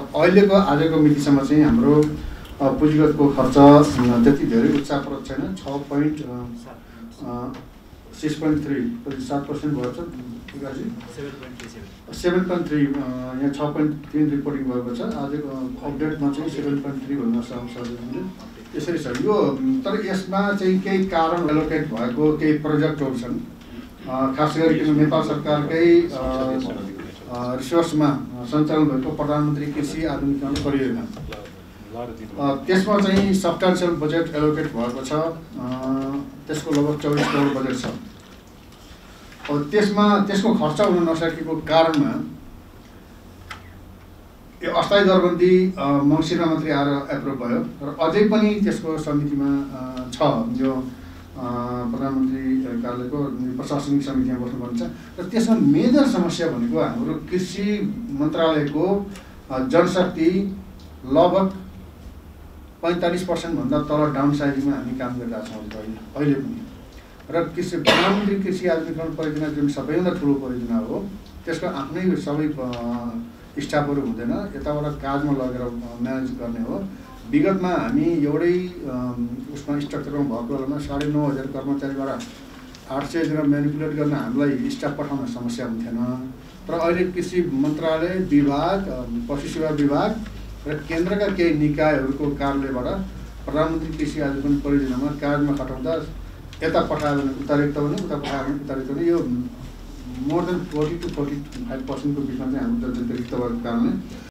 अहिलेको आजको मितिसम्म चाहिँ हाम्रो पुँजीगतको खर्च त्यति धेरै उत्साहप्रद छैन, 6.3% भएको छ, 7.3 यहाँ 6.3 रिपोर्टिङ भएको छ। आजको अपडेटमा चाहिँ 7.3 भन्न सक्नुहुन्छ। त्यसरी छ यो, तर यसमा चाहिँ केही कारण एलोकेट भएको केही प्रोजेक्टहरू छन्, खास गरी नेपाल सरकारकै रिसोर्समा सञ्चालन भएको प्रधानमन्त्री कृषि आधुनिकीकरण परियोजना, त्यसमा चाहिँ सब्स्टान्सियल बजेट एलोकेट भएको छ, त्यसको लगभग 24 करोड बजेट छ। त्यसमा त्यसको खर्च हुन नसकेको कारणमा यो अस्थायी दरबन्दी मङ्सिरमा मात्रै आएर एप्रुभ भयो र अझै पनि त्यसको समितिमा छ, जो प्रधानमन्त्री कार्यालयको प्रशासनिक समितिमा बस्नुपर्छ। र त्यसमा मेजर समस्या भनेको हाम्रो कृषि मन्त्रालयको जनशक्ति लगभग 45%भन्दा तल डाउनसाइजिङमा हामी काम गरेका छौँ अहिले पनि। र कृषि प्रधानमन्त्री कृषि आधुनिकीकरण परियोजना जुन सबैभन्दा ठुलो परियोजना हो, त्यसको आफ्नै सबै स्टाफहरू हुँदैन, यताबाट काजमा लगेर म्यानेज गर्ने हो। विगतमा हामी एउटै उसमा स्ट्रक्चरमा भएको बेलामा 9,500 कर्मचारीबाट 800 म्यानिपुलेट गर्न हामीलाई स्टाफ पठाउन समस्या हुन्थेन। तर अहिले कृषि मन्त्रालय विभाग, पशु सेवा विभाग र केन्द्रका केही निकायहरूको कार्यालयबाट प्रधानमन्त्री कृषि आजीवन परियोजनामा काजमा खटाउँदा यता पठायो भने उता रिक्त हुने, उता पठायो भने उता रिक्त हुने, यो मोर देन 40 to 45% को बिचमा चाहिँ हाम्रो रिक्त भएको कारणले